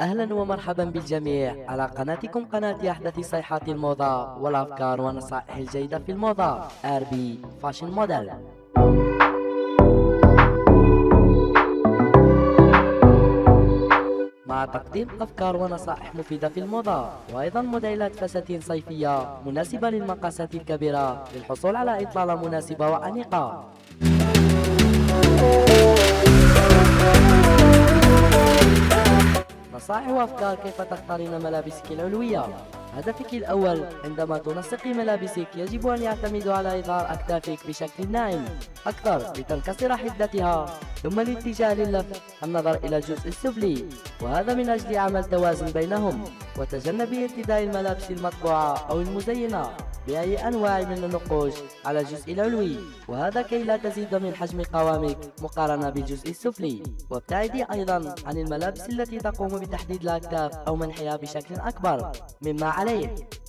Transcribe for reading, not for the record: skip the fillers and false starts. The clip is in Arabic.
أهلا ومرحبا بالجميع على قناتكم قناة أحدث صيحات الموضة والأفكار والنصائح الجيدة في الموضة RB Fashion Model. مع تقديم أفكار ونصائح مفيدة في الموضة وأيضا موديلات فساتين صيفية مناسبة للمقاسات الكبيرة للحصول على إطلالة مناسبة وأنيقة. نصائح وأفكار كيف تختارين ملابسك العلوية. هدفك الأول عندما تنسقي ملابسك يجب أن يعتمد على إظهار أكتافك بشكل ناعم أكثر لتنكسر حدتها، ثم الاتجاه للف النظر إلى الجزء السفلي، وهذا من أجل عمل توازن بينهم، وتجنب ارتداء الملابس المطبوعة أو المزينة بأي أنواع من النقوش على الجزء العلوي، وهذا كي لا تزيد من حجم قوامك مقارنة بالجزء السفلي. وابتعدي أيضا عن الملابس التي تقوم بتحديد الأكتاف أو منحها بشكل أكبر مما عليه.